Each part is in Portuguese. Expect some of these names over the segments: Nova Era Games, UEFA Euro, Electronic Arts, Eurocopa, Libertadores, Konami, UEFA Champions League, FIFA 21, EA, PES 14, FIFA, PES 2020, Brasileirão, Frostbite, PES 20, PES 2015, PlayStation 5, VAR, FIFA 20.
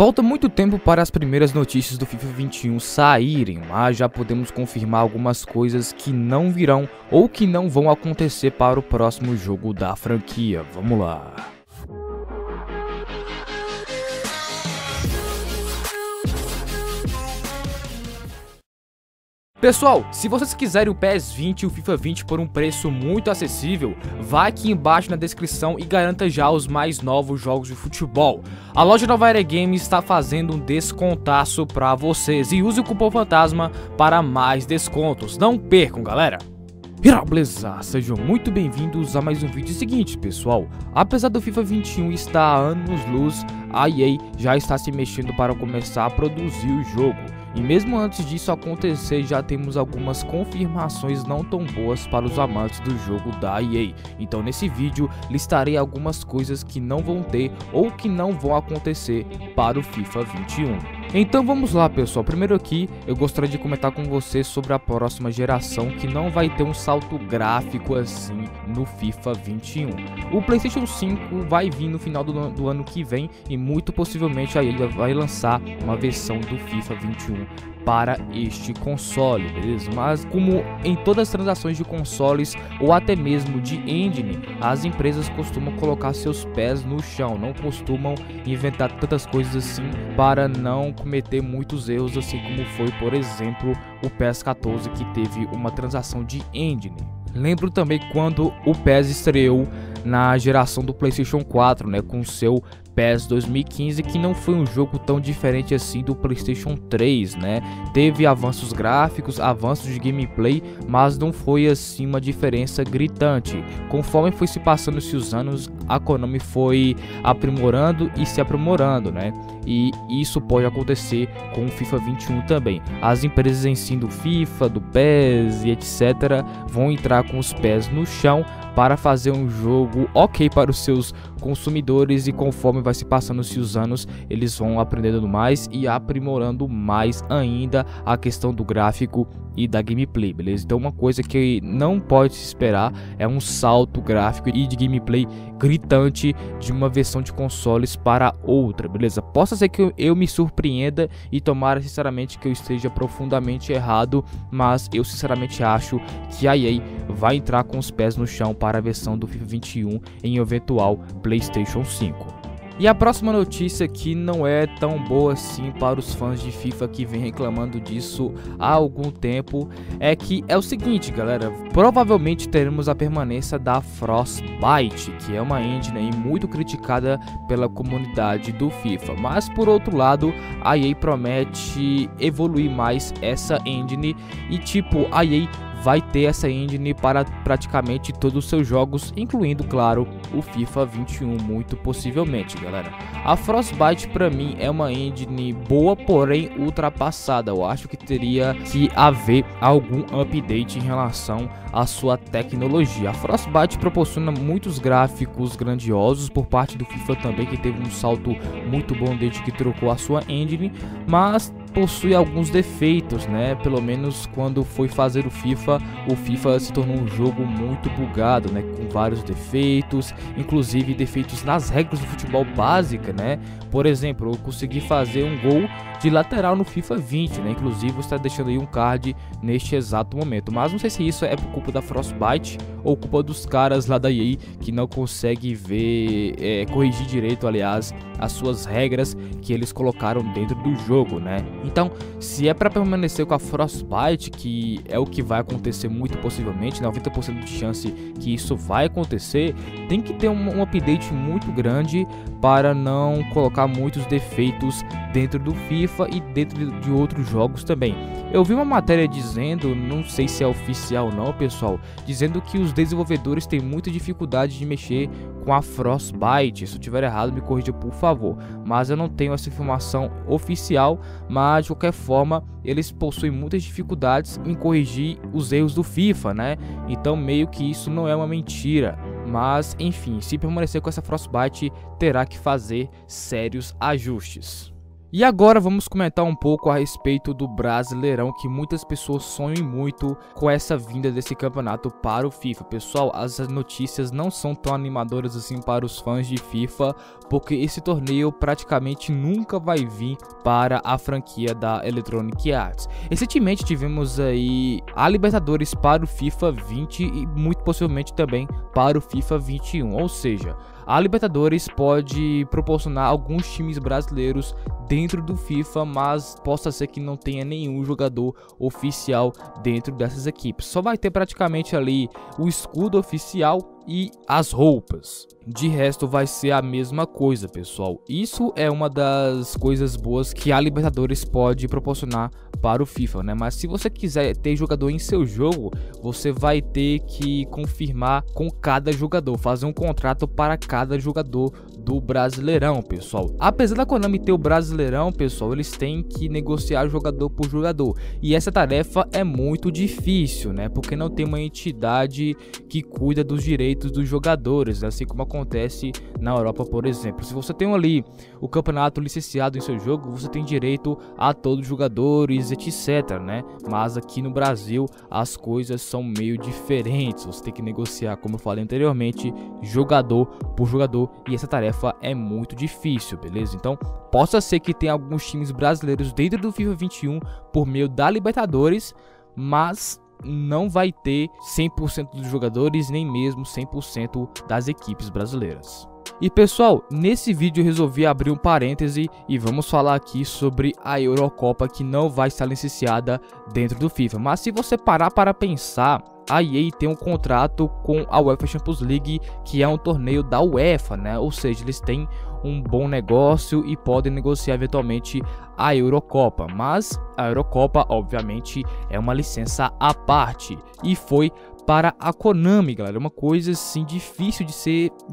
Falta muito tempo para as primeiras notícias do FIFA 21 saírem, mas já podemos confirmar algumas coisas que não virão ou que não vão acontecer para o próximo jogo da franquia. Vamos lá! Pessoal, se vocês quiserem o PES 20 e o FIFA 20 por um preço muito acessível, vá aqui embaixo na descrição e garanta já os mais novos jogos de futebol. A loja Nova Era Games está fazendo um descontaço para vocês e use o cupom fantasma para mais descontos. Não percam, galera! Beleza, sejam muito bem-vindos a mais um vídeo. Seguinte, pessoal, apesar do FIFA 21 estar a anos-luz, a EA já está se mexendo para começar a produzir o jogo. E mesmo antes disso acontecer, já temos algumas confirmações não tão boas para os amantes do jogo da EA. Então nesse vídeo listarei algumas coisas que não vão ter ou que não vão acontecer para o FIFA 21. Então vamos lá, pessoal. Primeiro aqui eu gostaria de comentar com vocês sobre a próxima geração, que não vai ter um salto gráfico assim no FIFA 21. O PlayStation 5 vai vir no final do ano que vem e muito possivelmente aí ele vai lançar uma versão do FIFA 21 para este console, beleza? Mas como em todas as transações de consoles ou até mesmo de engine, as empresas costumam colocar seus pés no chão, não costumam inventar tantas coisas assim para não cometer muitos erros, assim como foi, por exemplo, o PES 14, que teve uma transação de engine. Lembro também quando o PES estreou na geração do PlayStation 4, né, com seu PES 2015, que não foi um jogo tão diferente assim do PlayStation 3, né? Teve avanços gráficos, avanços de gameplay, mas não foi assim uma diferença gritante. Conforme foi se passando os anos, a Konami foi aprimorando e se aprimorando, né? E isso pode acontecer com o FIFA 21 também. As empresas em si do FIFA, do PES e etc. vão entrar com os pés no chão para fazer um jogo ok para os seus consumidores, e conforme vai se passando-se os anos, eles vão aprendendo mais e aprimorando mais ainda a questão do gráfico e da gameplay, beleza? Então uma coisa que não pode se esperar é um salto gráfico e de gameplay gritante de uma versão de consoles para outra, beleza? Possa ser que eu me surpreenda e tomara sinceramente que eu esteja profundamente errado, mas eu sinceramente acho que a EA vai entrar com os pés no chão para a versão do FIFA 21 em eventual PlayStation 5. E a próxima notícia que não é tão boa assim para os fãs de FIFA, que vem reclamando disso há algum tempo, é que é o seguinte, galera, provavelmente teremos a permanência da Frostbite, que é uma engine muito criticada pela comunidade do FIFA, mas por outro lado a EA promete evoluir mais essa engine e tipo, a EA vai ter essa engine para praticamente todos os seus jogos, incluindo, claro, o FIFA 21, muito possivelmente, galera. A Frostbite, para mim, é uma engine boa, porém ultrapassada. Eu acho que teria que haver algum update em relação à sua tecnologia. A Frostbite proporciona muitos gráficos grandiosos por parte do FIFA também, que teve um salto muito bom desde que trocou a sua engine, mas possui alguns defeitos, né? Pelo menos quando foi fazer o FIFA se tornou um jogo muito bugado, né? Com vários defeitos, inclusive defeitos nas regras do futebol básica, né? Por exemplo, eu consegui fazer um gol de lateral no FIFA 20, né? Inclusive você está deixando aí um card neste exato momento, mas não sei se isso é por culpa da Frostbite ou culpa dos caras lá da EA que não consegue ver, corrigir direito, aliás, as suas regras que eles colocaram dentro do jogo, né? Então, se é para permanecer com a Frostbite, que é o que vai acontecer muito possivelmente, 90% de chance que isso vai acontecer, tem que ter um update muito grande para não colocar muitos defeitos dentro do FIFA e dentro de outros jogos também. Eu vi uma matéria dizendo, não sei se é oficial ou não, pessoal, dizendo que os desenvolvedores têm muita dificuldade de mexer com a Frostbite. Se eu tiver errado, me corrija, por favor, mas eu não tenho essa informação oficial, mas de qualquer forma eles possuem muitas dificuldades em corrigir os erros do FIFA, né? Então meio que isso não é uma mentira. Mas enfim, se permanecer com essa Frostbite, terá que fazer sérios ajustes. E agora vamos comentar um pouco a respeito do Brasileirão, que muitas pessoas sonham muito com essa vinda desse campeonato para o FIFA. Pessoal, as notícias não são tão animadoras assim para os fãs de FIFA, porque esse torneio praticamente nunca vai vir para a franquia da Electronic Arts. Recentemente tivemos aí a Libertadores para o FIFA 20 e muito possivelmente também para o FIFA 21, ou seja, a Libertadores pode proporcionar alguns times brasileiros dentro do FIFA, mas possa ser que não tenha nenhum jogador oficial dentro dessas equipes. Só vai ter praticamente ali o escudo oficial e as roupas. De resto vai ser a mesma coisa, pessoal. Isso é uma das coisas boas que a Libertadores pode proporcionar para o FIFA, né? Mas se você quiser ter jogador em seu jogo, você vai ter que confirmar com cada jogador, fazer um contrato para cada jogador do Brasileirão, pessoal. Apesar da Konami ter o Brasileirão, pessoal, eles têm que negociar jogador por jogador, e essa tarefa é muito difícil, né? Porque não tem uma entidade que cuida dos direitos dos jogadores, né? Assim como acontece na Europa, por exemplo. Se você tem ali o campeonato licenciado em seu jogo, você tem direito a todos os jogadores, etc, né? Mas aqui no Brasil as coisas são meio diferentes. Você tem que negociar, como eu falei anteriormente, jogador por jogador, e essa tarefa é muito difícil, beleza? Então, possa ser que tenha alguns times brasileiros dentro do FIFA 21 por meio da Libertadores, mas não vai ter 100% dos jogadores, nem mesmo 100% das equipes brasileiras. E pessoal, nesse vídeo eu resolvi abrir um parêntese e vamos falar aqui sobre a Eurocopa, que não vai estar licenciada dentro do FIFA. Mas se você parar para pensar, a EA tem um contrato com a UEFA Champions League, que é um torneio da UEFA, né? Ou seja, eles têm um bom negócio e podem negociar eventualmente a Eurocopa, mas a Eurocopa obviamente é uma licença à parte e foi para a Konami, galera. Uma coisa assim difícil de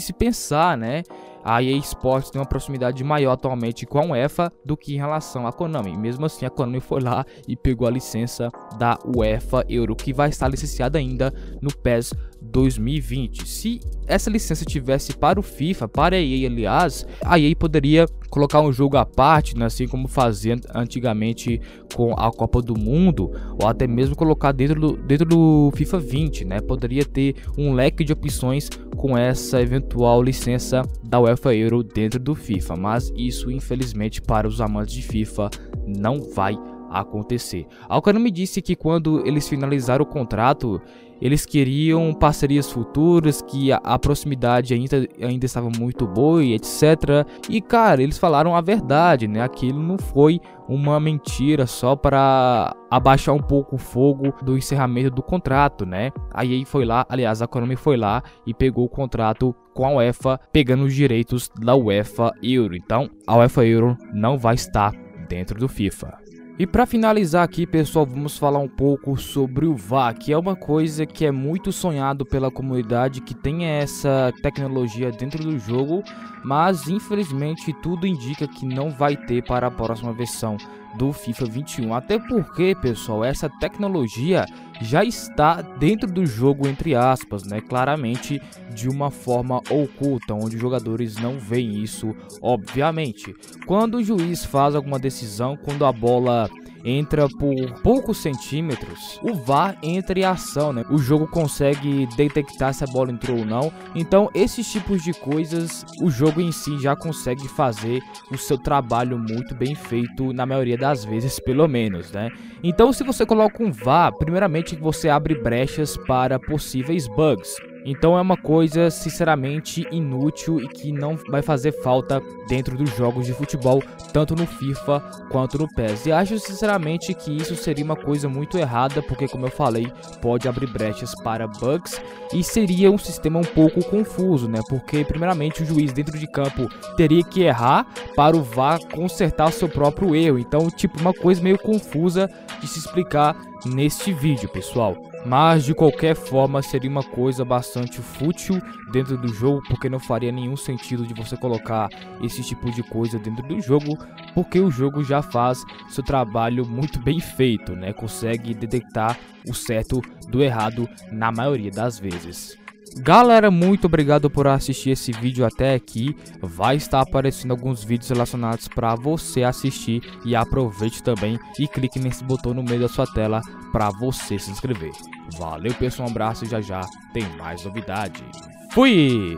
se pensar, né? A EA Sports tem uma proximidade maior atualmente com a UEFA do que em relação à Konami. Mesmo assim, a Konami foi lá e pegou a licença da UEFA Euro, que vai estar licenciada ainda no PES 2020. Se essa licença tivesse para o FIFA, para a EA, aliás, a EA poderia colocar um jogo à parte, né? Assim como fazia antigamente com a Copa do Mundo, ou até mesmo colocar dentro do FIFA 20, né? Poderia ter um leque de opções com essa eventual licença da UEFA Euro dentro do FIFA, mas isso infelizmente para os amantes de FIFA não vai acontecer. A Konami disse que quando eles finalizaram o contrato, eles queriam parcerias futuras, que a proximidade ainda estava muito boa e etc. E cara, eles falaram a verdade, né? Aquilo não foi uma mentira só para abaixar um pouco o fogo do encerramento do contrato, né? A EA foi lá, aliás, a Konami foi lá e pegou o contrato com a UEFA, pegando os direitos da UEFA Euro. Então, a UEFA Euro não vai estar dentro do FIFA. E para finalizar aqui, pessoal, vamos falar um pouco sobre o VAR, que é uma coisa que é muito sonhado pela comunidade, que tem essa tecnologia dentro do jogo, mas infelizmente tudo indica que não vai ter para a próxima versão do FIFA 21, até porque, pessoal, essa tecnologia já está dentro do jogo, entre aspas, né? Claramente de uma forma oculta, onde os jogadores não veem isso, obviamente. Quando o juiz faz alguma decisão, quando a bola entra por poucos centímetros, o VAR entra em ação, né? O jogo consegue detectar se a bola entrou ou não. Então, esses tipos de coisas, o jogo em si já consegue fazer o seu trabalho muito bem feito, na maioria das vezes, pelo menos, né? Então, se você coloca um VAR, primeiramente você abre brechas para possíveis bugs. Então é uma coisa sinceramente inútil e que não vai fazer falta dentro dos jogos de futebol, tanto no FIFA quanto no PES. E acho sinceramente que isso seria uma coisa muito errada, porque como eu falei, pode abrir brechas para bugs e seria um sistema um pouco confuso, né? Porque primeiramente o juiz dentro de campo teria que errar para o VAR consertar seu próprio erro. Então, tipo, uma coisa meio confusa de se explicar neste vídeo, pessoal. Mas de qualquer forma seria uma coisa bastante fútil dentro do jogo, porque não faria nenhum sentido de você colocar esse tipo de coisa dentro do jogo, porque o jogo já faz seu trabalho muito bem feito, né? Consegue detectar o certo do errado na maioria das vezes. Galera, muito obrigado por assistir esse vídeo até aqui. Vai estar aparecendo alguns vídeos relacionados para você assistir, e aproveite também e clique nesse botão no meio da sua tela para você se inscrever. Valeu pessoal, um abraço e já já tem mais novidade. Fui!